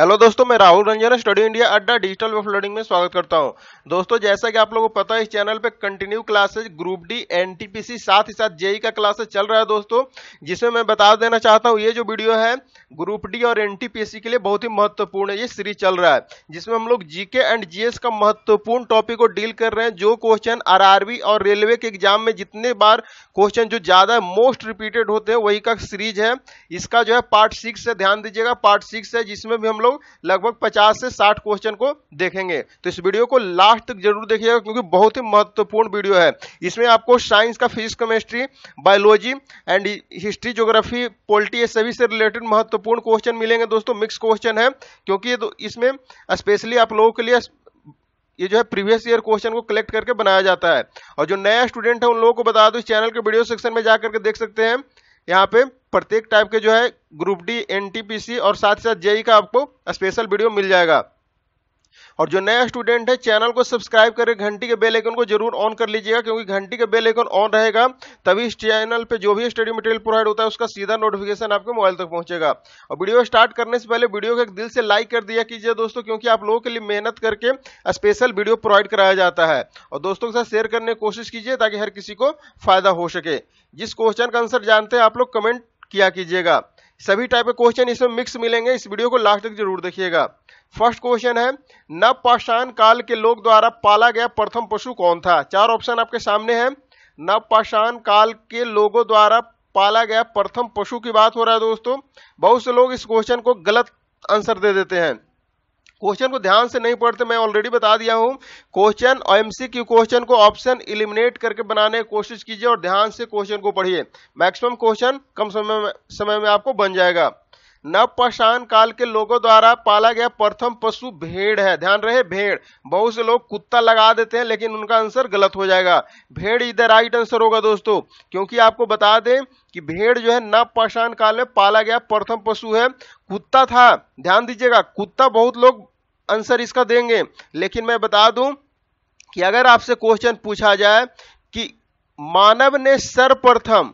Hello दोस्तों, मैं Rahul Ranjan study India Adda digital वेफ लर्डिंग में स्वागत करता हूं। दोस्तों, जैसा कि आप लोगों को पता है, इस चैनल पे continue classes group D NTPC साथ ही साथ जेई का क्लासेज चल रहा है दोस्तों, जिसमें मैं बता देना चाहता हूं ये जो वीडियो है ग्रुप डी और एनटीपीसी के लिए बहुत ही महत्वपूर्ण है। ये सीरीज चल रहा है जिसमें हम लोग जीके एंड जीएस का महत्वपूर्ण टॉपिक को डील कर रहे हैं। जो क्वेश्चन आरआरबी और रेलवे के एग्जाम में जितने बार क्वेश्चन जो ज्यादा मोस्ट रिपीटेड होते हैं वही का सीरीज है। इसका जो है पार्ट 6 है, ध्यान दीजिएगा पार्ट 6 है, जिसमें भी हम लोग लगभग 50 से 60 क्वेश्चन को देखेंगे। तो इस वीडियो को लास्ट तक जरूर देखिएगा क्योंकि बहुत ही महत्वपूर्ण वीडियो है। इसमें आपको साइंस का physics, chemistry, biology and history, geography, polity सभी से रिलेटेड महत्वपूर्ण क्वेश्चन मिलेंगे दोस्तों। मिक्स क्वेश्चन है क्योंकि इसमें स्पेशली आप लोगों के लिए ये जो है प्रीवियस ईयर क्वेश्चन को कलेक्ट करके बनाया जाता है। और जो नया स्टूडेंट है उन लोगों को बता दो, इस चैनल के वीडियो सेक्शन में जाकर के देख सकते हैं। यहाँ पे प्रत्येक टाइप के जो है ग्रुप डी, एनटीपीसी और साथ ही साथ जेई का आपको स्पेशल वीडियो मिल जाएगा। और जो नया स्टूडेंट है चैनल को सब्सक्राइब करके घंटी के बेल आइकन को जरूर ऑन कर लीजिएगा, क्योंकि घंटी के बेल आइकन ऑन रहेगा तभी इस चैनल पे जो भी स्टडी मटेरियल प्रोवाइड होता है उसका सीधा नोटिफिकेशन आपके मोबाइल तक पहुंचेगा। और वीडियो स्टार्ट करने से पहले वीडियो को एक दिल से लाइक कर दिया कीजिए दोस्तों, क्योंकि आप लोगों के लिए मेहनत करके स्पेशल वीडियो प्रोवाइड कराया जाता है। और दोस्तों के साथ शेयर करने की कोशिश कीजिए ताकि हर किसी को फायदा हो सके। जिस क्वेश्चन का आंसर जानते हैं आप लोग कमेंट किया कीजिएगा। सभी टाइप के क्वेश्चन इसमें मिक्स मिलेंगे, इस वीडियो को लास्ट तक जरूर देखिएगा। फर्स्ट क्वेश्चन है, नवपाषाण काल के लोग द्वारा पाला गया प्रथम पशु कौन था? चार ऑप्शन आपके सामने है। नवपाषाण काल के लोगों द्वारा पाला गया प्रथम पशु की बात हो रहा है दोस्तों। बहुत से लोग इस क्वेश्चन को गलत आंसर दे देते हैं, क्वेश्चन को ध्यान से नहीं पढ़ते। मैं ऑलरेडी बता दिया हूं, क्वेश्चन और एमसीक्यू क्वेश्चन को ऑप्शन एलिमिनेट करके बनाने की कोशिश कीजिए और ध्यान से क्वेश्चन को पढ़िए। मैक्सिमम क्वेश्चन कम समय में आपको बन जाएगा। नवपाषाण काल के लोगों द्वारा पाला गया प्रथम पशु भेड़ है, ध्यान रहे भेड़। बहुत से लोग कुत्ता लगा देते हैं लेकिन उनका आंसर गलत हो जाएगा। भेड़ इधर राइट आंसर होगा दोस्तों, क्योंकि आपको बता दें कि भेड़ जो है नवपाषाण काल में पाला गया प्रथम पशु है, कुत्ता था। ध्यान दीजिएगा, कुत्ता बहुत लोग आंसर इसका देंगे, लेकिन मैं बता दूं कि अगर आपसे क्वेश्चन पूछा जाए कि मानव ने सर्वप्रथम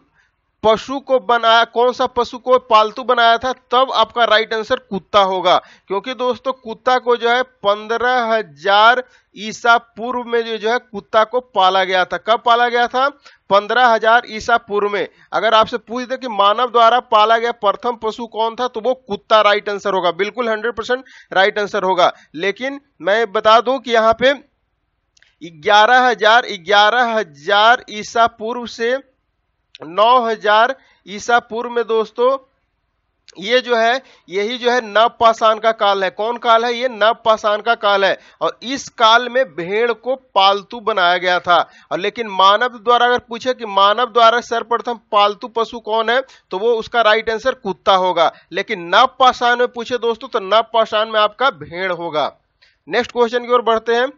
पशु को बनाया, कौन सा पशु को पालतू बनाया था, तब आपका राइट आंसर कुत्ता होगा। क्योंकि दोस्तों कुत्ता को जो है 15,000 ईसा पूर्व में जो है कुत्ता को पाला गया था। कब पाला गया था? 15,000 ईसा पूर्व में। अगर आपसे पूछ दे कि मानव द्वारा पाला गया प्रथम पशु कौन था, तो वो कुत्ता राइट आंसर होगा, बिल्कुल 100% राइट आंसर होगा। लेकिन मैं बता दूं कि यहाँ पे 11,000 ईसा पूर्व से 9,000 ईसा पूर्व में दोस्तों ये जो है यही जो है नवपाषाण का काल है। कौन काल है? ये नवपाषाण का काल है। और इस काल में भेड़ को पालतू बनाया गया था। और लेकिन मानव द्वारा अगर पूछे कि मानव द्वारा सर्वप्रथम पालतू पशु कौन है, तो वो उसका राइट आंसर कुत्ता होगा। लेकिन नवपाषाण में पूछे दोस्तों तो नवपाषाण में आपका भेड़ होगा। नेक्स्ट क्वेश्चन की ओर बढ़ते हैं।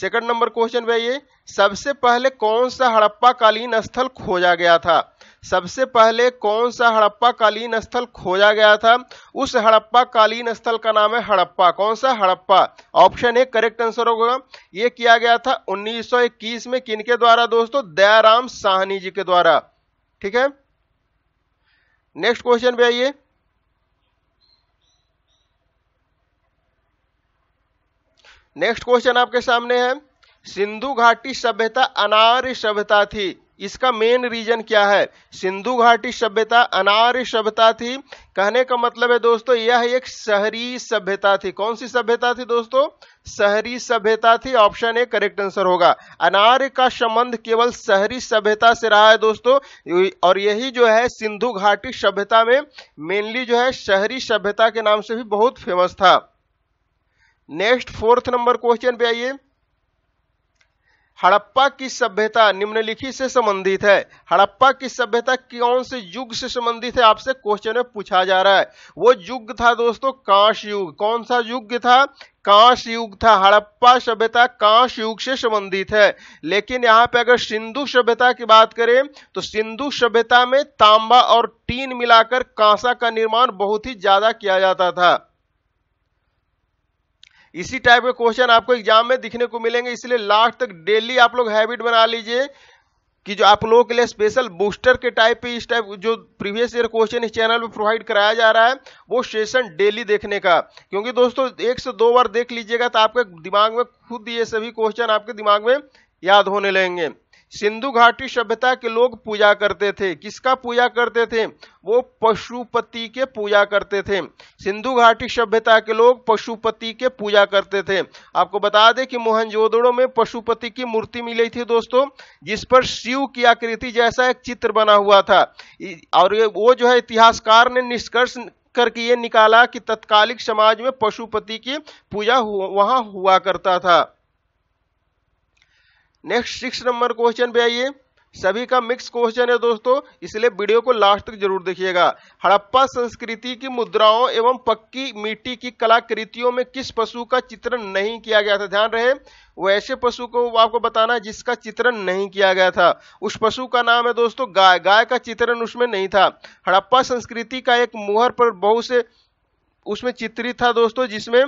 सेकंड नंबर क्वेश्चन भाई, ये सबसे पहले कौन सा हड़प्पा कालीन स्थल खोजा गया था? सबसे पहले कौन सा हड़प्पा कालीन स्थल खोजा गया था? उस हड़प्पा कालीन स्थल का नाम है हड़प्पा। कौन सा? Harappa. Option A correct answer होगा। ये किया गया था 1921 में। किनके द्वारा दोस्तों? दयाराम साहनी जी के द्वारा, ठीक है। नेक्स्ट क्वेश्चन भाई, ये नेक्स्ट क्वेश्चन आपके सामने है। सिंधु घाटी सभ्यता अनार्य सभ्यता थी, इसका मेन रीजन क्या है? सिंधु घाटी सभ्यता अनार्य सभ्यता थी, कहने का मतलब है दोस्तों यह एक शहरी सभ्यता थी। कौन सी सभ्यता थी दोस्तों? शहरी सभ्यता थी। ऑप्शन ए करेक्ट आंसर होगा। अनार्य का संबंध केवल शहरी सभ्यता से रहा है दोस्तों, और यही जो है सिंधु घाटी सभ्यता में मेनली जो है शहरी सभ्यता के नाम से भी बहुत फेमस था। नेक्स्ट फोर्थ नंबर क्वेश्चन पे आइए। हड़प्पा की सभ्यता निम्नलिखित से संबंधित है। हड़प्पा की सभ्यता कौन से युग से संबंधित है, आपसे क्वेश्चन में पूछा जा रहा है। वो युग था दोस्तों कांस युग। कौन सा युग था? कांस युग था। हड़प्पा सभ्यता कांस युग से संबंधित है। लेकिन यहाँ पे अगर सिंधु सभ्यता की बात करें तो सिंधु सभ्यता में तांबा और टीन मिलाकर कांसा का निर्माण बहुत ही ज्यादा किया जाता था। इसी टाइप के क्वेश्चन आपको एग्जाम में दिखने को मिलेंगे, इसलिए लास्ट तक डेली आप लोग हैबिट बना लीजिए कि जो आप लोगों के लिए स्पेशल बूस्टर के टाइप पे इस टाइप जो प्रीवियस ईयर क्वेश्चन इस चैनल पे प्रोवाइड कराया जा रहा है वो सेशन डेली देखने का, क्योंकि दोस्तों एक से दो बार देख लीजिएगा तो आपके दिमाग में खुद ये सभी क्वेश्चन आपके दिमाग में याद होने लगेंगे। सिंधु घाटी सभ्यता के लोग पूजा करते थे, किसका पूजा करते थे? वो पशुपति के पूजा करते थे। सिंधु घाटी सभ्यता के लोग पशुपति के पूजा करते थे। आपको बता दें कि मोहनजोदड़ो में पशुपति की मूर्ति मिली थी दोस्तों, जिस पर शिव की आकृति जैसा एक चित्र बना हुआ था, और वो जो है इतिहासकार ने निष्कर्ष करके ये निकाला कि तत्कालिक समाज में पशुपति की पूजा वहां हुआ करता था। नेक्स्ट 6 नंबर क्वेश्चन पे आइए, सभी का मिक्स क्वेश्चन है दोस्तों, इसलिए वीडियो को लास्ट तक जरूर देखिएगा। हड़प्पा संस्कृति की मुद्राओं एवं पक्की मिट्टी की कलाकृतियों में किस पशु का चित्रण नहीं किया गया था? ध्यान रहे वैसे पशु को आपको बताना है जिसका चित्रण नहीं किया गया था, उस पशु का नाम है दोस्तों गाय। गाय का चित्रण उसमें नहीं था। हड़प्पा संस्कृति का एक मुहर पर बहुत से उसमें चित्रित था दोस्तों, जिसमें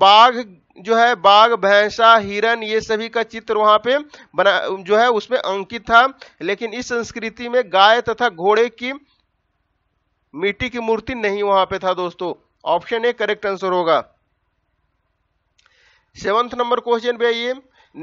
बाघ जो है, बाघ, भैंसा, हिरण, ये सभी का चित्र वहां पे बना जो है उसमें अंकित था, लेकिन इस संस्कृति में गाय तथा घोड़े की मिट्टी की मूर्ति नहीं वहां पे था दोस्तों। ऑप्शन ए करेक्ट आंसर होगा। 7 नंबर क्वेश्चन पे आइए,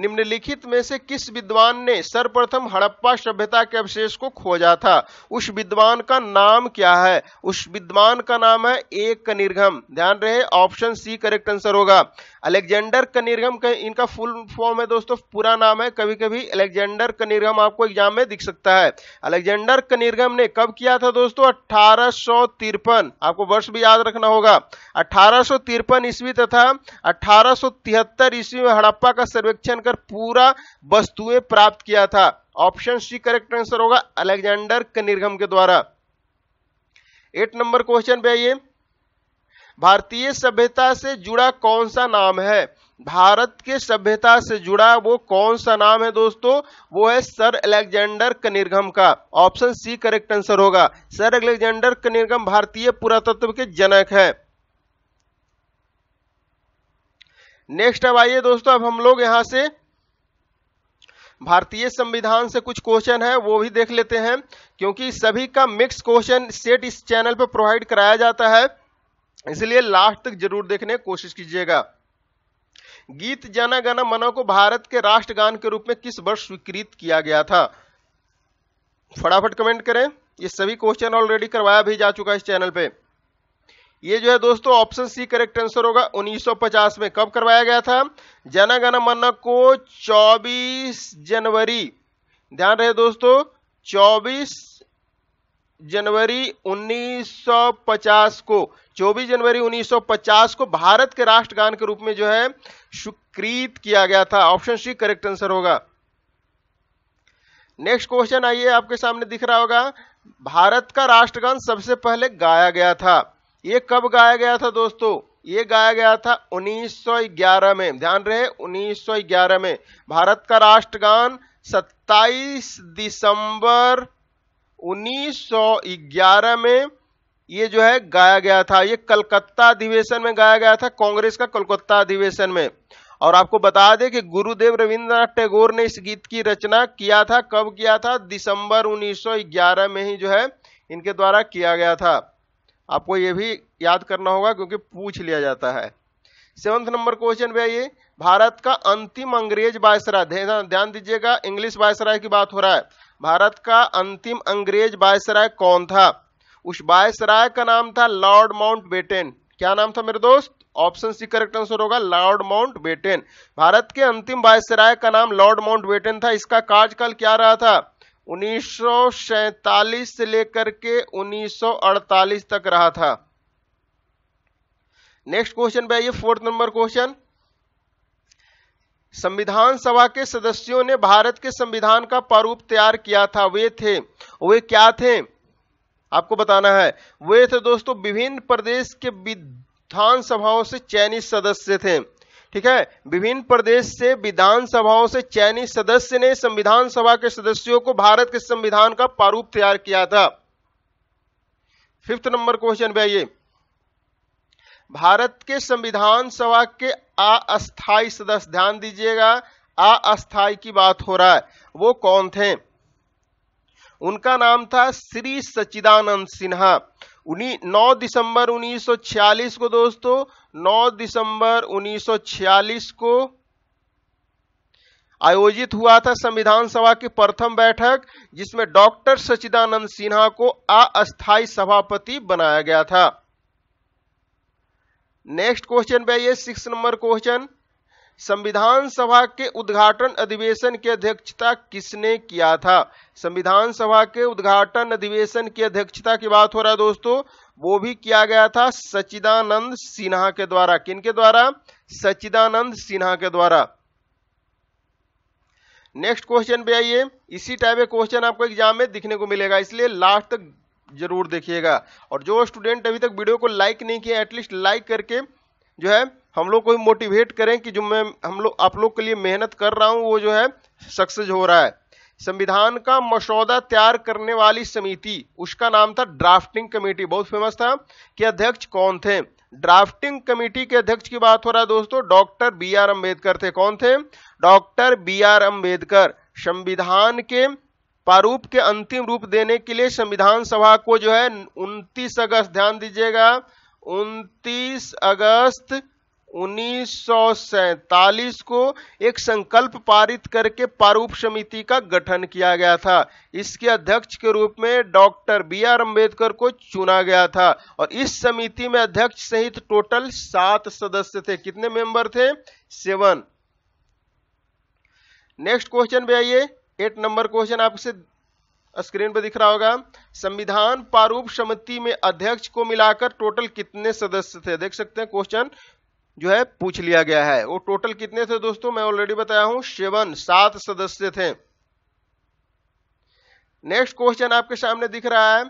निम्नलिखित में से किस विद्वान ने सर्वप्रथम हड़प्पा सभ्यता के अवशेष को खोजा था? उस विद्वान का नाम क्या है? उस विद्वान का नाम है ए कनिंघम। ध्यान रहे ऑप्शन सी करेक्ट आंसर होगा। अलेक्जेंडर कनिंघम का इनका फुल फॉर्म है दोस्तों, पूरा नाम है, कभी कभी अलेक्जेंडर कनिंघम आपको एग्जाम में दिख सकता है। अलेक्जेंडर कनिंघम ने कब किया था दोस्तों? 1853, आपको वर्ष भी याद रखना होगा, 1853 ईस्वी तथा 1873 ईस्वी में हड़प्पा का सर्वेक्षण कर पूरा वस्तुएं प्राप्त किया था। ऑप्शन सी करेक्ट आंसर होगा, अलेक्जेंडर कनिंघम के द्वारा। 8 नंबर क्वेश्चन पे आइए, भारतीय सभ्यता से जुड़ा कौन सा नाम है? भारत के सभ्यता से जुड़ा वो कौन सा नाम है दोस्तों? वो है सर अलेक्जेंडर कनिंघम का। ऑप्शन सी करेक्ट आंसर होगा। सर अलेक्जेंडर कनिंघम भारतीय पुरातत्व के जनक है। नेक्स्ट अब आइए दोस्तों, अब हम लोग यहां से भारतीय संविधान से कुछ क्वेश्चन है वो भी देख लेते हैं, क्योंकि सभी का मिक्स क्वेश्चन सेट इस चैनल पर प्रोवाइड कराया जाता है, इसलिए लास्ट तक जरूर देखने की कोशिश कीजिएगा। गीत जन गण मन को भारत के राष्ट्रगान के रूप में किस वर्ष स्वीकृत किया गया था? फटाफट कमेंट करें, ये सभी क्वेश्चन ऑलरेडी करवाया भी जा चुका है इस चैनल पे। ये जो है दोस्तों ऑप्शन सी करेक्ट आंसर होगा, 1950 में। कब करवाया गया था? जन गण मन को 24 जनवरी, ध्यान रहे दोस्तों 24 जनवरी 1950 को, 24 जनवरी 1950 को भारत के राष्ट्रगान के रूप में जो है स्वीकृत किया गया था। ऑप्शन सी करेक्ट आंसर होगा। नेक्स्ट क्वेश्चन आइए, आपके सामने दिख रहा होगा, भारत का राष्ट्रगान सबसे पहले गाया गया था, ये कब गाया गया था दोस्तों? ये गाया गया था 1911 में। ध्यान रहे 1911 में। भारत का राष्ट्रगान 27 दिसंबर 1911 में ये जो है गाया गया था। ये कलकत्ता अधिवेशन में गाया गया था, कांग्रेस का कलकत्ता अधिवेशन में। और आपको बता दें कि गुरुदेव रवींद्रनाथ टैगोर ने इस गीत की रचना किया था। कब किया था? दिसंबर 1911 में ही जो है इनके द्वारा किया गया था। आपको ये भी याद करना होगा क्योंकि पूछ लिया जाता है। 7 नंबर क्वेश्चन पे आइए, भारत का अंतिम अंग्रेज वायसराय, ध्यान दीजिएगा इंग्लिश वायसराय की बात हो रहा है, भारत का अंतिम अंग्रेज वायसराय कौन था? उस वायसराय का नाम था लॉर्ड माउंट बेटेन। क्या नाम था मेरे दोस्त? ऑप्शन सी करेक्ट आंसर होगा, लॉर्ड माउंट बेटेन। भारत के अंतिम वायसराय का नाम लॉर्ड माउंट बेटेन था। इसका कार्यकाल क्या रहा था? 1947 से लेकर के 1948 तक रहा था। नेक्स्ट क्वेश्चन पे आइए, 4 नंबर क्वेश्चन, संविधान सभा के सदस्यों ने भारत के संविधान का प्रारूप तैयार किया था। वे क्या थे? आपको बताना है। वे थे दोस्तों विभिन्न प्रदेश के विधानसभाओं से चयनित सदस्य थे। ठीक है, विभिन्न प्रदेश से विधानसभाओं से चयनित सदस्य ने संविधान सभा के सदस्यों को भारत के संविधान का प्रारूप तैयार किया था। 5 नंबर क्वेश्चन पे आइए, भारत के संविधान सभा के अस्थायी सदस्य, ध्यान दीजिएगा अस्थाई की बात हो रहा है, वो कौन थे? उनका नाम था श्री सचिदानंद सिन्हा। 9 दिसंबर 1946 को दोस्तों, 9 दिसंबर 1946 को आयोजित हुआ था संविधान सभा की प्रथम बैठक, जिसमें डॉक्टर सचिदानंद सिन्हा को अस्थाई सभापति बनाया गया था। नेक्स्ट क्वेश्चन पे आइए, 6 नंबर क्वेश्चन, संविधान सभा के उद्घाटन अधिवेशन की अध्यक्षता किसने किया था? संविधान सभा के उद्घाटन अधिवेशन की अध्यक्षता की बात हो रहा है दोस्तों, वो भी किया गया था सचिदानंद सिन्हा के द्वारा। किनके द्वारा? सचिदानंद सिन्हा के द्वारा। नेक्स्ट क्वेश्चन पे आइए, इसी टाइप का क्वेश्चन आपको एग्जाम में दिखने को मिलेगा, इसलिए लास्ट तक जरूर देखिएगा। और जो स्टूडेंट अभी तक वीडियो को लाइक नहीं किया, एटलीस्ट लाइक करके जो है हम लोग को मोटिवेट करें कि जो मैं हम लोग आप लोग के लिए मेहनत कर रहा हूं वो जो है सक्सेस हो रहा है। संविधान का मसौदा तैयार करने वाली समिति, उसका नाम था ड्राफ्टिंग कमेटी, बहुत फेमस था, कि अध्यक्ष कौन थे? ड्राफ्टिंग कमेटी के अध्यक्ष की बात हो रहा है दोस्तों, डॉक्टर बी आर अम्बेडकर थे। कौन थे? Doctor B R Ambedkar. संविधान के प्रारूप के अंतिम रूप देने के लिए संविधान सभा को जो है 29 अगस्त, ध्यान दीजिएगा 29 अगस्त 1947 को एक संकल्प पारित करके प्रारूप समिति का गठन किया गया था। इसके अध्यक्ष के रूप में डॉक्टर बी आर अम्बेडकर को चुना गया था और इस समिति में अध्यक्ष सहित टोटल 7 सदस्य थे। कितने मेंबर थे? 7। नेक्स्ट क्वेश्चन पे आइए, 8 नंबर क्वेश्चन आपसे स्क्रीन पर दिख रहा होगा, संविधान प्रारूप समिति में अध्यक्ष को मिलाकर टोटल कितने सदस्य थे? देख सकते हैं क्वेश्चन जो है पूछ लिया गया है। वो टोटल कितने थे दोस्तों, मैं ऑलरेडी बताया हूं 7 सदस्य थे। नेक्स्ट क्वेश्चन आपके सामने दिख रहा है,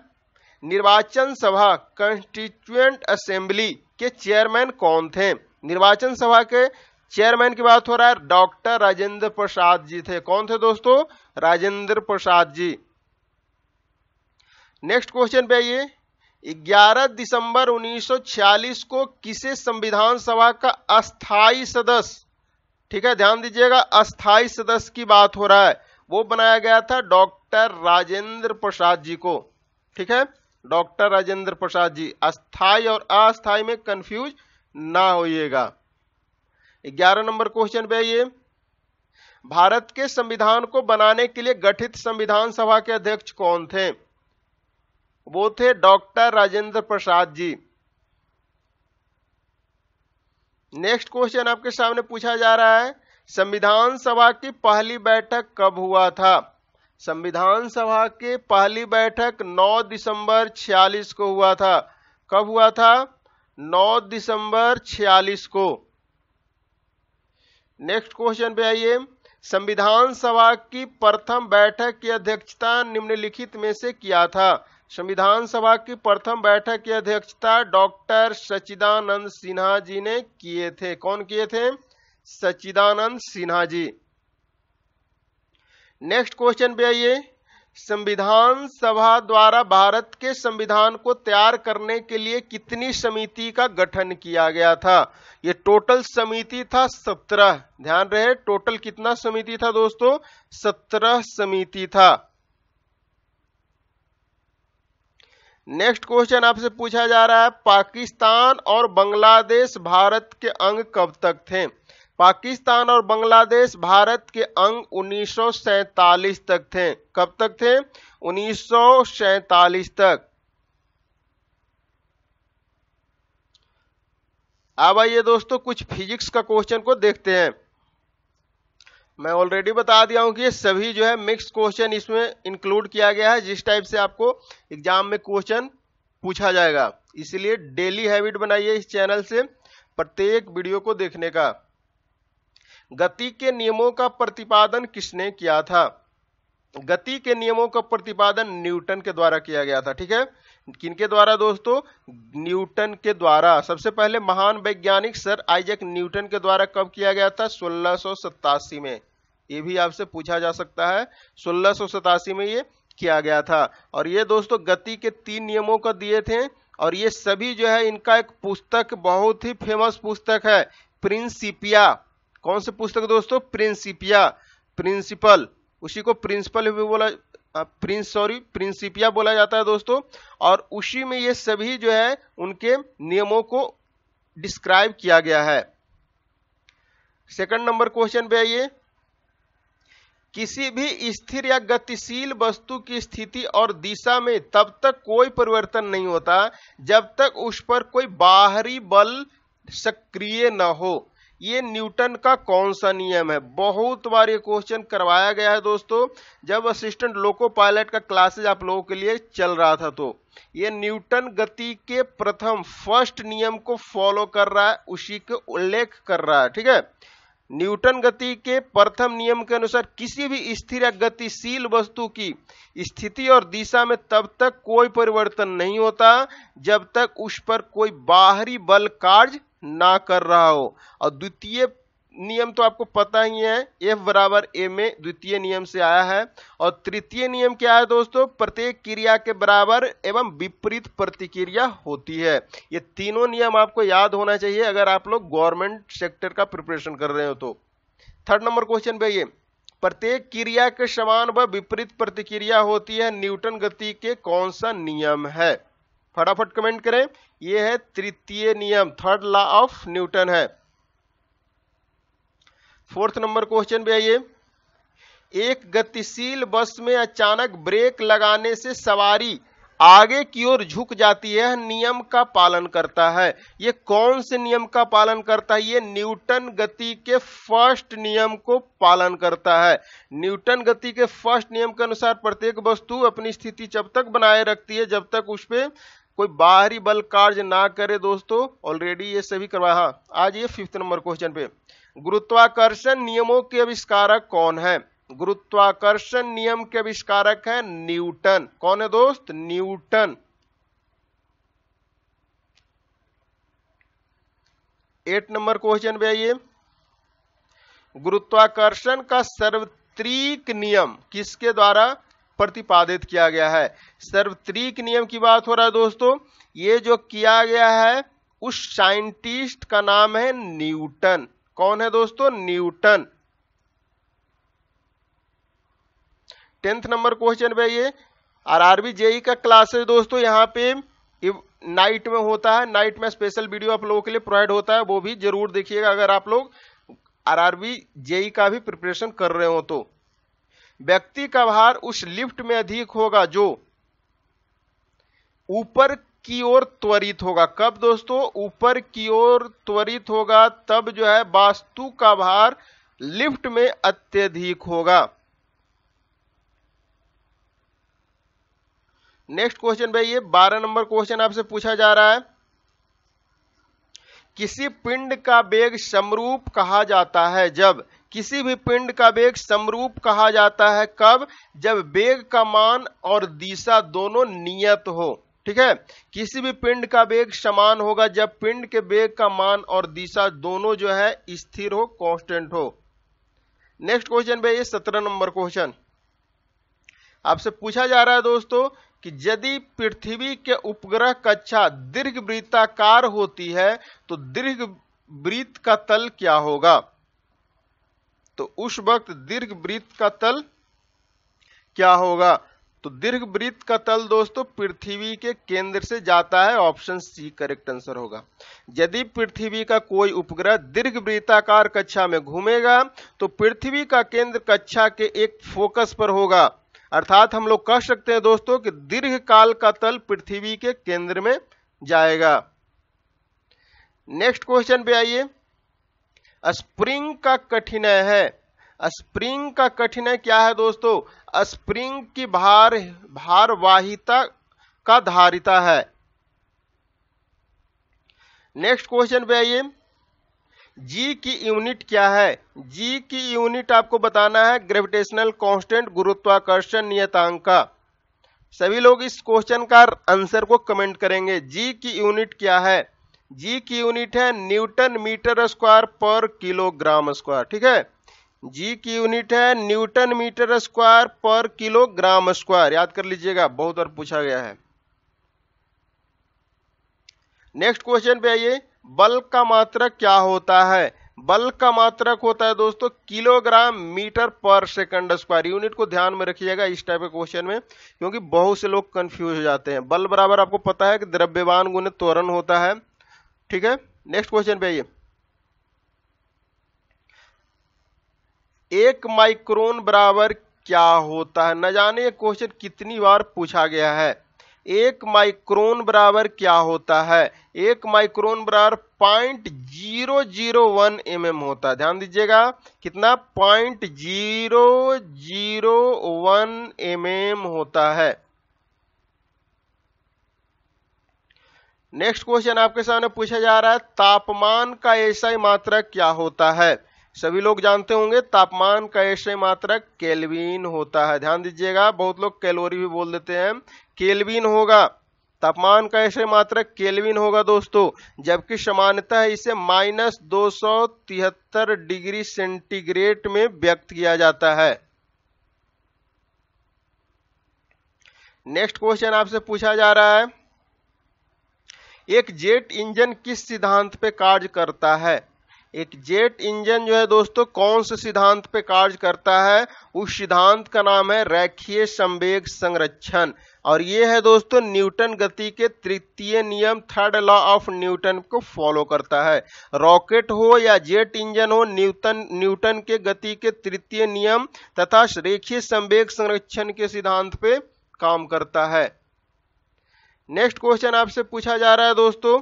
निर्वाचन सभा कंस्टिट्यूएंट असेंबली के चेयरमैन कौन थे? निर्वाचन सभा के चेयरमैन की बात हो रहा है, डॉक्टर राजेंद्र प्रसाद जी थे। कौन थे दोस्तों? राजेंद्र प्रसाद जी। नेक्स्ट क्वेश्चन पे आइए, 11 दिसंबर 1946 को किसे संविधान सभा का अस्थाई सदस्य, ठीक है ध्यान दीजिएगा अस्थाई सदस्य की बात हो रहा है, वो बनाया गया था डॉक्टर राजेंद्र प्रसाद जी को। ठीक है, डॉक्टर राजेंद्र प्रसाद जी। अस्थाई और अस्थाई में कंफ्यूज ना होइएगा। 11 नंबर क्वेश्चन पे ये, भारत के संविधान को बनाने के लिए गठित संविधान सभा के अध्यक्ष कौन थे? वो थे doctor Rajendra Prasad ji. Next question आपके सामने पूछा जा रहा है, संविधान सभा की पहली बैठक कब हुआ था? संविधान सभा की पहली बैठक 9 दिसंबर 46 को हुआ था। कब हुआ था? 9 दिसंबर 46 को। नेक्स्ट क्वेश्चन पे आइए, संविधान सभा की प्रथम बैठक की अध्यक्षता निम्नलिखित में से किया था? संविधान सभा की प्रथम बैठक की अध्यक्षता डॉक्टर सचिदानंद सिन्हा जी ने किए थे। कौन किए थे? सचिदानंद सिन्हा जी। नेक्स्ट क्वेश्चन पे आइए, संविधान सभा द्वारा भारत के संविधान को तैयार करने के लिए कितनी समिति का गठन किया गया था? ये टोटल समिति था 17। ध्यान रहे टोटल कितना समिति था दोस्तों? 17 समिति था। नेक्स्ट क्वेश्चन आपसे पूछा जा रहा है, पाकिस्तान और बांग्लादेश भारत के अंग कब तक थे? पाकिस्तान और बांग्लादेश भारत के अंग 1947 तक थे। कब तक थे? 1947 तक। अब आइए दोस्तों कुछ फिजिक्स का क्वेश्चन को देखते हैं। मैं ऑलरेडी बता दिया हूं कि ये सभी जो है मिक्स क्वेश्चन इसमें इंक्लूड किया गया है, जिस टाइप से आपको एग्जाम में क्वेश्चन पूछा जाएगा, इसलिए डेली हैबिट बनाइए इस चैनल से प्रत्येक वीडियो को देखने का। गति के नियमों का प्रतिपादन किसने किया था? गति के नियमों का प्रतिपादन न्यूटन के द्वारा किया गया था। ठीक है, किनके द्वारा दोस्तों? न्यूटन के द्वारा। सबसे पहले महान वैज्ञानिक सर आइजैक न्यूटन के द्वारा कब किया गया था? 1687 में। ये भी आपसे पूछा जा सकता है, 1687 में ये किया गया था। और ये दोस्तों गति के 3 नियमों का दिए थे और ये सभी जो है इनका एक पुस्तक, बहुत ही फेमस पुस्तक है, प्रिंसिपिया कौन सी पुस्तक दोस्तों? प्रिंसिपिया, प्रिंसिपल, उसी को प्रिंसिपल भी बोला, प्रिंसिपिया बोला जाता है दोस्तों। और उसी में ये सभी जो है उनके नियमों को डिस्क्राइब किया गया है। सेकंड नंबर क्वेश्चन पे आइए, किसी भी स्थिर या गतिशील वस्तु की स्थिति और दिशा में तब तक कोई परिवर्तन नहीं होता जब तक उस पर कोई बाहरी बल सक्रिय न हो। ये न्यूटन का कौन सा नियम है? बहुत बार ये क्वेश्चन करवाया गया है दोस्तों, जब असिस्टेंट लोको पायलट का क्लासेज आप लोगों के लिए चल रहा था तो ये न्यूटन गति के प्रथम फर्स्ट नियम को फॉलो कर रहा है, उसी का उल्लेख कर रहा है। ठीक है, न्यूटन गति के प्रथम नियम के अनुसार किसी भी स्थिर या गतिशील वस्तु की स्थिति और दिशा में तब तक कोई परिवर्तन नहीं होता जब तक उस पर कोई बाहरी बल कार्य ना कर रहा हो। और द्वितीय नियम तो आपको पता ही है, F बराबर ma में द्वितीय नियम से आया है। और तृतीय नियम क्या है दोस्तों? प्रत्येक क्रिया के बराबर एवं विपरीत प्रतिक्रिया होती है। ये तीनों नियम आपको याद होना चाहिए अगर आप लोग गवर्नमेंट सेक्टर का प्रिपरेशन कर रहे हो तो। थर्ड नंबर क्वेश्चन पे ये, प्रत्येक क्रिया के समान व विपरीत प्रतिक्रिया होती है, न्यूटन गति के कौन सा नियम है? फटाफट कमेंट करें। यह है तृतीय नियम, थर्ड लॉ ऑफ न्यूटन है। फोर्थ नंबर क्वेश्चन भी आइए, एक गतिशील बस में अचानक ब्रेक लगाने से सवारी आगे की ओर झुक जाती है, नियम का पालन करता है। ये कौन से नियम का पालन करता है? ये न्यूटन गति के फर्स्ट नियम को पालन करता है। न्यूटन गति के फर्स्ट नियम के अनुसार प्रत्येक वस्तु अपनी स्थिति जब तक बनाए रखती है जब तक उस पर कोई बाहरी बल कार्य ना करे। दोस्तों ऑलरेडी ये सभी करवाया। हाँ, आज ये फिफ्थ नंबर क्वेश्चन पे, गुरुत्वाकर्षण नियमों के आविष्कारक कौन है? गुरुत्वाकर्षण नियम के आविष्कारक है न्यूटन। कौन है दोस्त? न्यूटन। एट नंबर क्वेश्चन पे आइए, गुरुत्वाकर्षण का सार्वत्रिक नियम किसके द्वारा प्रतिपादित किया गया है? सार्वत्रिक नियम की बात हो रहा है दोस्तों, ये जो किया गया है उस साइंटिस्ट का नाम है न्यूटन। कौन है दोस्तों? न्यूटन। टेंथ नंबर क्वेश्चन पे ये, आरआरबी जेई का क्लास है दोस्तों, यहाँ पे नाइट में होता है, नाइट में स्पेशल वीडियो आप लोगों के लिए प्रोवाइड होता है, वो भी जरूर देखिएगा अगर आप लोग आरआरबी जेई का भी प्रिपरेशन कर रहे हो तो। व्यक्ति का भार उस लिफ्ट में अधिक होगा जो ऊपर की ओर त्वरित होगा। कब दोस्तों? ऊपर की ओर त्वरित होगा तब जो है वास्तु का भार लिफ्ट में अत्यधिक होगा। नेक्स्ट क्वेश्चन भाई, ये 12 नंबर क्वेश्चन आपसे पूछा जा रहा है, किसी पिंड का वेग समरूप कहा जाता है जब, किसी भी पिंड का वेग समरूप कहा जाता है कब? जब वेग का मान और दिशा दोनों नियत हो। ठीक है, किसी भी पिंड का वेग समान होगा जब पिंड के वेग का मान और दिशा दोनों जो है स्थिर हो, कांस्टेंट हो। नेक्स्ट क्वेश्चन भाई, ये 17 नंबर क्वेश्चन आपसे पूछा जा रहा है दोस्तों कि यदि पृथ्वी के उपग्रह कक्षा दीर्घवृत्ताकार होती है तो दीर्घवृत्त का तल क्या होगा? तो उस वक्त दीर्घवृत्त का तल क्या होगा? तो दीर्घवृत्त का तल दोस्तों पृथ्वी के केंद्र से जाता है, ऑप्शन सी करेक्ट आंसर होगा। यदि पृथ्वी का कोई उपग्रह दीर्घवृत्ताकार कक्षा में घूमेगा तो पृथ्वी का केंद्र कक्षा के एक फोकस पर होगा, अर्थात हम लोग कह सकते हैं दोस्तों कि दीर्घ काल का तल पृथ्वी के केंद्र में जाएगा। नेक्स्ट क्वेश्चन पे आइए, स्प्रिंग का कठिनय है, स्प्रिंग का कठिनय क्या है दोस्तों? स्प्रिंग की भारवाहिता का धारिता है। नेक्स्ट क्वेश्चन पे आइए, जी की यूनिट क्या है? जी की यूनिट आपको बताना है ग्रेविटेशनल कांस्टेंट, गुरुत्वाकर्षण नियतांक का। सभी लोग इस क्वेश्चन का आंसर को कमेंट करेंगे। जी की यूनिट क्या है? जी की यूनिट है न्यूटन मीटर स्क्वायर पर किलोग्राम स्क्वायर। ठीक है, जी की यूनिट है न्यूटन मीटर स्क्वायर पर किलोग्राम स्क्वायर, याद कर लीजिएगा, बहुत बार पूछा गया है। नेक्स्ट क्वेश्चन पे आइए, बल का मात्रक क्या होता है? बल का मात्रक होता है दोस्तों किलोग्राम मीटर पर सेकंड स्क्वायर यूनिट को ध्यान में रखिएगा इस टाइप के क्वेश्चन में, क्योंकि बहुत से लोग कंफ्यूज हो जाते हैं। बल बराबर आपको पता है कि द्रव्यमान गुने त्वरण होता है। ठीक है, नेक्स्ट क्वेश्चन पे आइए। 1 माइक्रोन बराबर क्या होता है? न जाने ये क्वेश्चन कितनी बार पूछा गया है। 1 माइक्रोन बराबर क्या होता है? 1 माइक्रोन बराबर 0.001 mm होता है। ध्यान दीजिएगा कितना, 0.001 mm होता है। नेक्स्ट क्वेश्चन आपके सामने पूछा जा रहा है, तापमान का एसआई मात्रक क्या होता है? सभी लोग जानते होंगे तापमान का एसआई मात्रक केल्विन होता है। ध्यान दीजिएगा, बहुत लोग कैलोरी भी बोल देते हैं, केल्विन होगा। तापमान का एसआई मात्रक केल्विन होगा दोस्तों, जबकि सामान्यतः इसे -273 डिग्री सेंटीग्रेड में व्यक्त किया जाता है। नेक्स्ट क्वेश्चन आपसे पूछा जा रहा है, एक जेट इंजन किस सिद्धांत पे कार्य करता है? एक जेट इंजन जो है दोस्तों कौन से सिद्धांत पे कार्य करता है? उस सिद्धांत का नाम है रैखीय संवेग संरक्षण, और ये है दोस्तों न्यूटन गति के तृतीय नियम, थर्ड लॉ ऑफ न्यूटन को फॉलो करता है। रॉकेट हो या जेट इंजन हो, न्यूटन के गति के तृतीय नियम तथा रैखीय संवेग संरक्षण के सिद्धांत पे काम करता है। नेक्स्ट क्वेश्चन आपसे पूछा जा रहा है दोस्तों,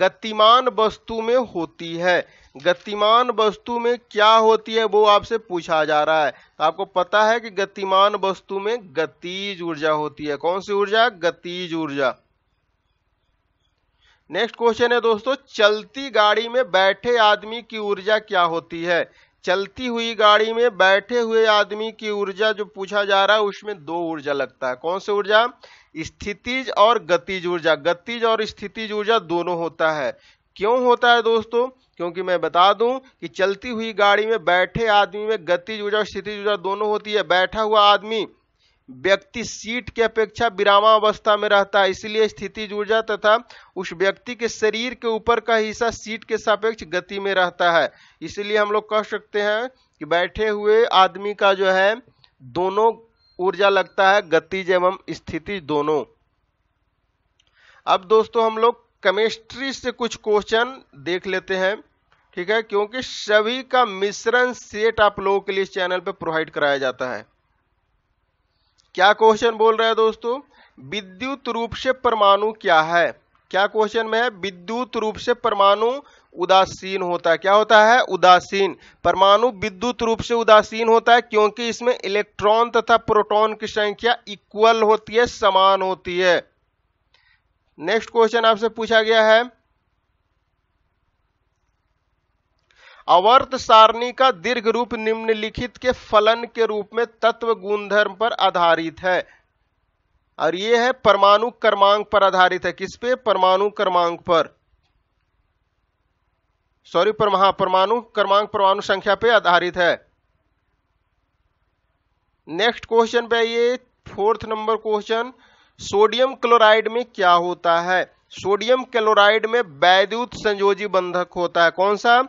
गतिमान वस्तु में होती है, गतिमान वस्तु में क्या होती है वो आपसे पूछा जा रहा है। तो आपको पता है कि गतिमान वस्तु में गतिज ऊर्जा होती है। कौन सी ऊर्जा? गतिज ऊर्जा। नेक्स्ट क्वेश्चन है दोस्तों, चलती गाड़ी में बैठे आदमी की ऊर्जा क्या होती है? चलती हुई गाड़ी में बैठे हुए आदमी की ऊर्जा जो पूछा जा रहा है उसमें दो ऊर्जा लगता है। कौन सी ऊर्जा? स्थितिज और गतिज ऊर्जा। गतिज और स्थितिज ऊर्जा दोनों होता है। क्यों होता है दोस्तों? क्योंकि मैं बता दूं कि चलती हुई गाड़ी में बैठे आदमी में गतिज ऊर्जा और स्थितिज ऊर्जा दोनों होती है। बैठा हुआ आदमी व्यक्ति सीट की अपेक्षा विरामावस्था में रहता है, इसलिए स्थितिज ऊर्जा तथा उस व्यक्ति के शरीर के ऊपर का हिस्सा सीट के सापेक्ष गति में रहता है। इसलिए हम लोग कह सकते हैं कि बैठे हुए आदमी का जो है दोनों ऊर्जा लगता है, गतिज एवं स्थितिज दोनों। अब दोस्तों हम लोग केमिस्ट्री से कुछ क्वेश्चन देख लेते हैं, ठीक है, क्योंकि सभी का मिश्रण सेट आप लोगों के लिए चैनल पर प्रोवाइड कराया जाता है। क्या क्वेश्चन बोल रहा है दोस्तों? विद्युत रूप से परमाणु क्या है? क्या क्वेश्चन में है? विद्युत रूप से परमाणु उदासीन होता है। क्या होता है? उदासीन। परमाणु विद्युत रूप से उदासीन होता है क्योंकि इसमें इलेक्ट्रॉन तथा प्रोटॉन की संख्या इक्वल होती है, समान होती है। नेक्स्ट क्वेश्चन आपसे पूछा गया है, आवर्त सारणी का दीर्घ रूप निम्नलिखित के फलन के रूप में तत्व गुणधर्म पर आधारित है, और यह है परमाणु क्रमांक पर आधारित है। किस पे? परमाणु क्रमांक पर, सॉरी परमाणु क्रमांक, परमाणु संख्या पे आधारित है। नेक्स्ट क्वेश्चन पे ये 4th number question, sodium chloride में क्या होता है? सोडियम क्लोराइड में वैद्युत संयोजी बंधक होता है। कौन सा?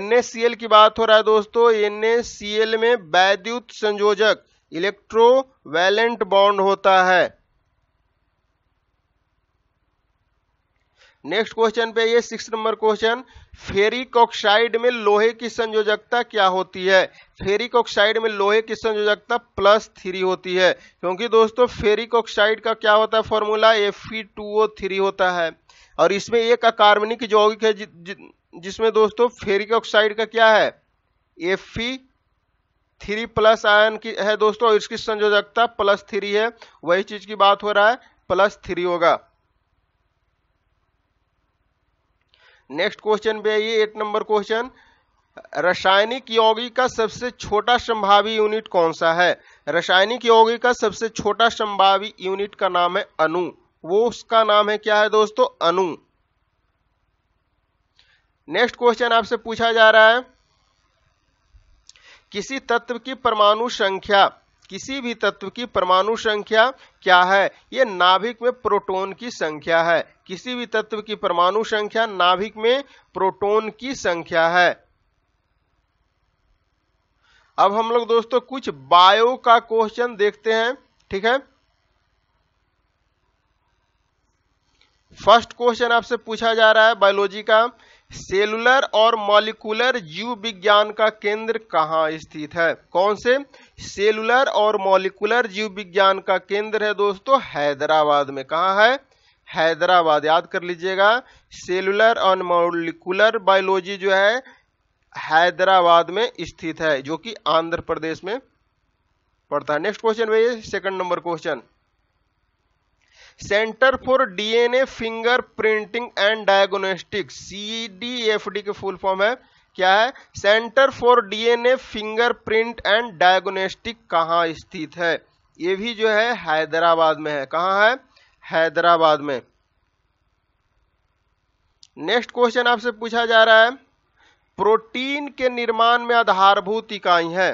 NaCl की बात हो रहा है दोस्तों। NaCl में वैद्युत संयोजक इलेक्ट्रोवैलेंट बॉन्ड होता है। नेक्स्ट क्वेश्चन पे ये 6th number question, ferric oxide में लोहे की संयोजकता क्या होती है? फेरिक ऑक्साइड में लोहे की संयोजकता +3 होती है, क्योंकि दोस्तों फेरिक ऑक्साइड का क्या होता है फॉर्मूला? Fe2O3 होता है, और इसमें एक अकार्बनिक यौगिक है जिसमें दोस्तों फेरिक ऑक्साइड का क्या है? Fe3+ आयन की है दोस्तों, और इसकी संयोजकता +3 है। वही चीज की बात हो रहा है, +3 होगा। नेक्स्ट क्वेश्चन पे आइए 8th नंबर क्वेश्चन, रासायनिक यौगिक का सबसे छोटा संभावी यूनिट कौन सा है? रासायनिक यौगिक का सबसे छोटा संभावी यूनिट का नाम है अणु। वो उसका नाम है क्या है दोस्तों? अणु। नेक्स्ट क्वेश्चन आपसे पूछा जा रहा है, किसी तत्व की परमाणु संख्या किसी भी तत्व की परमाणु संख्या क्या है? ये नाभिक में प्रोटॉन की संख्या है। किसी भी तत्व की परमाणु संख्या नाभिक में प्रोटॉन की संख्या है। अब हम लोग दोस्तों कुछ बायो का क्वेश्चन देखते हैं, ठीक है। फर्स्ट क्वेश्चन आपसे पूछा जा रहा है बायोलॉजी का, सेलुलर और मॉलिक्यूलर जीव विज्ञान का केंद्र कहाँ स्थित है? कौन से? सेलुलर और मॉलिक्यूलर जीव विज्ञान का केंद्र है दोस्तों हैदराबाद में। कहाँ है? हैदराबाद। याद कर लीजिएगा, सेलुलर और मॉलिक्यूलर बायोलॉजी जो है हैदराबाद में स्थित है, जो कि आंध्र प्रदेश में पड़ता है। नेक्स्ट क्वेश्चन भैया, second number question, centre for DNA finger printing and diagnostics, CDFD के फुल फॉर्म है क्या है? Centre for DNA finger print and diagnostic कहाँ स्थित है? ये भी जो है हैदराबाद में है। कहाँ है? हैदराबाद में। नेक्स्ट क्वेश्चन आपसे पूछा जा रहा है, प्रोटीन के निर्माण में आधारभूत इकाई है,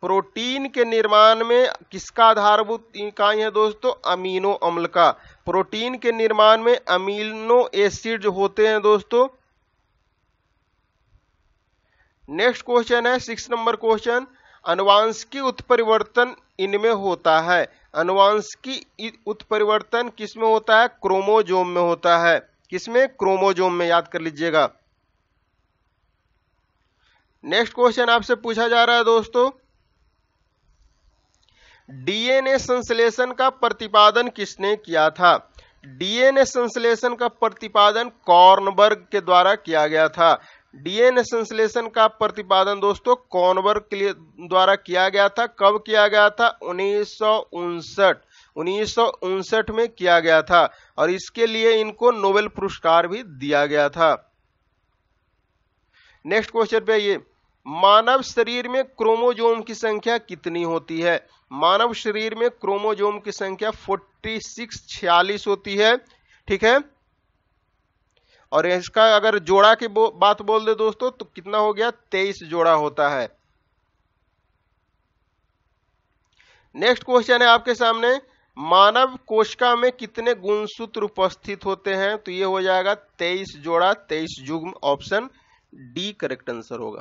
प्रोटीन के निर्माण में किसका आधारभूत इकाई है दोस्तों? अमीनो अम्ल का। प्रोटीन के निर्माण में अमीनो एसिड जो होते हैं दोस्तों। नेक्स्ट क्वेश्चन है सिक्स नंबर क्वेश्चन, अनुवांशिकी उत्परिवर्तन इनमें होता है। अनुवांशिकी उत्परिवर्तन किसमें होता है? क्रोमोजोम में होता है। किसमें? क्रोमोजोम में। याद कर लीजिएगा। नेक्स्ट क्वेश्चन आपसे पूछा जा रहा है दोस्तों, डीएनए संश्लेषण का प्रतिपादन किसने किया था? डीएनए संश्लेषण का प्रतिपादन कॉर्नबर्ग के द्वारा किया गया था। डीएनए संश्लेषण का प्रतिपादन दोस्तों कॉर्नबर्ग के द्वारा किया गया था। कब किया गया था? 1959 में किया गया था, और इसके लिए इनको नोबेल पुरस्कार भी दिया गया था। नेक्स्ट क्वेश्चन पे ये, मानव शरीर में क्रोमोजोम की संख्या कितनी होती है? मानव शरीर में क्रोमोजोम की संख्या 46 होती है, ठीक है। और इसका अगर जोड़ा की बात बोल दे दोस्तों तो कितना हो गया? 23 जोड़ा होता है। नेक्स्ट क्वेश्चन है आपके सामने, मानव कोशिका में कितने गुणसूत्र उपस्थित होते हैं? तो ये हो जाएगा 23 जोड़ा 23 युग्म। ऑप्शन डी करेक्ट आंसर होगा,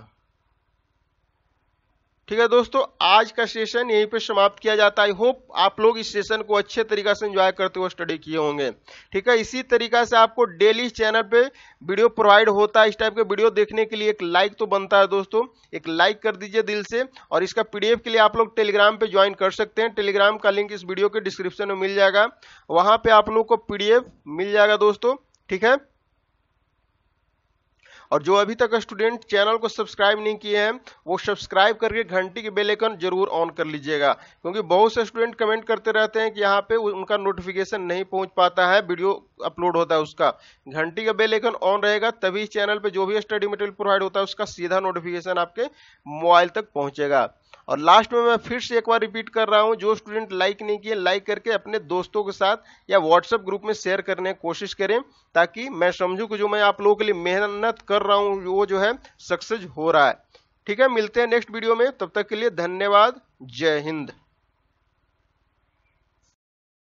ठीक है दोस्तों। आज का सेशन यहीं पे समाप्त किया जाता है। आई होप आप लोग इस सेशन को अच्छे तरीका से एंजॉय करते हुए स्टडी किए होंगे, ठीक है। इसी तरीका से आपको डेली चैनल पे वीडियो प्रोवाइड होता है। इस टाइप के वीडियो देखने के लिए एक लाइक तो बनता है दोस्तों, एक लाइक कर दीजिए दिल से। और इसका PDF के लिए आप लोग टेलीग्राम पे ज्वाइन कर सकते हैं। टेलीग्राम का लिंक इस वीडियो के डिस्क्रिप्शन में मिल जाएगा, वहां पर आप लोग को PDF मिल जाएगा दोस्तों, ठीक है। और जो अभी तक स्टूडेंट चैनल को सब्सक्राइब नहीं किए हैं वो सब्सक्राइब करके घंटी के बेल आइकन जरूर ऑन कर लीजिएगा, क्योंकि बहुत से स्टूडेंट कमेंट करते रहते हैं कि यहाँ पे उनका नोटिफिकेशन नहीं पहुँच पाता है वीडियो अपलोड होता है उसका। घंटी का बेल आइकन ऑन रहेगा तभी चैनल पे जो भी स्टडी मटेरियल प्रोवाइड होता है उसका सीधा नोटिफिकेशन आपके मोबाइल तक पहुँचेगा। और लास्ट में मैं फिर से एक बार रिपीट कर रहा हूँ, जो स्टूडेंट लाइक नहीं किए लाइक करके अपने दोस्तों के साथ या व्हाट्सएप ग्रुप में शेयर करने की कोशिश करें, ताकि मैं समझूँ कि जो मैं आप लोगों के लिए मेहनत कर रहा हूँ वो जो है सक्सेस हो रहा है, ठीक है। मिलते हैं नेक्स्ट वीडियो में, तब तक के लिए धन्यवाद। जय हिंद।